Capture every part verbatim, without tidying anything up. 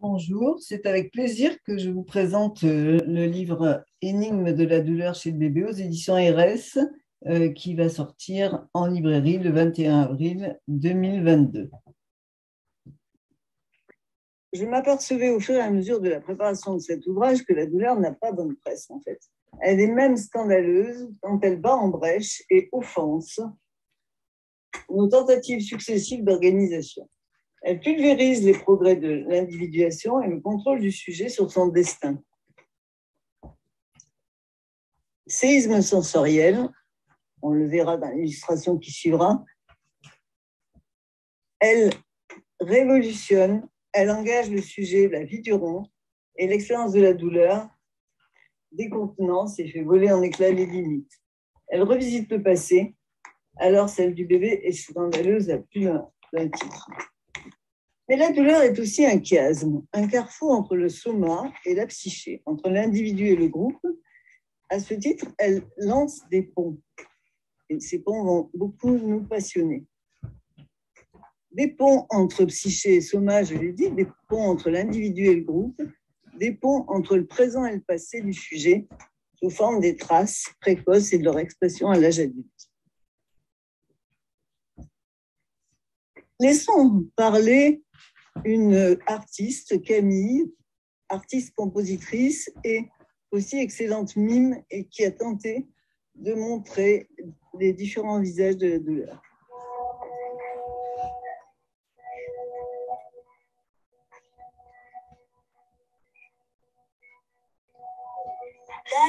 Bonjour, c'est avec plaisir que je vous présente le livre « Énigmes de la douleur chez le bébé » aux éditions R S euh, qui va sortir en librairie le vingt et un avril deux mille vingt-deux. Je m'apercevais au fur et à mesure de la préparation de cet ouvrage que la douleur n'a pas bonne presse en fait. Elle est même scandaleuse quand elle bat en brèche et offense nos tentatives successives d'organisation. Elle pulvérise les progrès de l'individuation et le contrôle du sujet sur son destin. Séisme sensoriel, on le verra dans l'illustration qui suivra, elle révolutionne, elle engage le sujet, la vie du rond et l'expérience de la douleur, décontenance et fait voler en éclats les limites. Elle revisite le passé, alors celle du bébé est scandaleuse à plus d'un titre. Mais la douleur est aussi un chiasme, un carrefour entre le soma et la psyché, entre l'individu et le groupe. À ce titre, elle lance des ponts. Et ces ponts vont beaucoup nous passionner. Des ponts entre psyché et soma, je l'ai dit, des ponts entre l'individu et le groupe, des ponts entre le présent et le passé du sujet, sous forme des traces précoces et de leur expression à l'âge adulte. Laissons parler une artiste, Camille, artiste compositrice et aussi excellente mime et qui a tenté de montrer les différents visages de la douleur.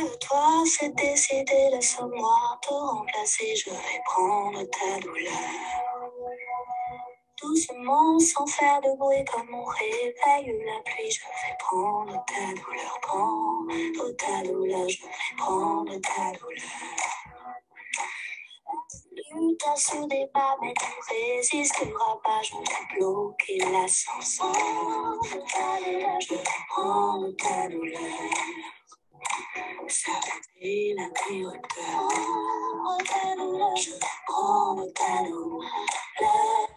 Lève-toi, c'est décidé, laisse-moi te remplacer, je vais prendre ta douleur. Doucement, sans faire de bruit, comme on réveille la pluie, je vais prendre ta douleur, prendre ta douleur, je vais prendre ta douleur. Lutte à ce débat, mais tu ne résisteras pas, je vais bloquer l'ascenseur, je vais prendre ta douleur. S'arrêter la hauteur, je vais prendre ta douleur.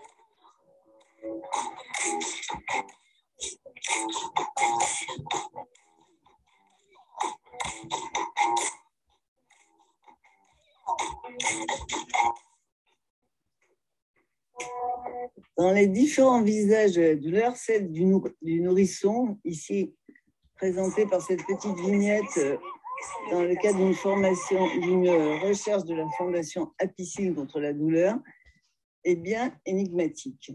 Dans les différents visages de la douleur, celle du, nou du nourrisson, ici présentée par cette petite vignette dans le cadre d'une formation, d'une recherche de la Fondation Apicine contre la douleur, est bien énigmatique.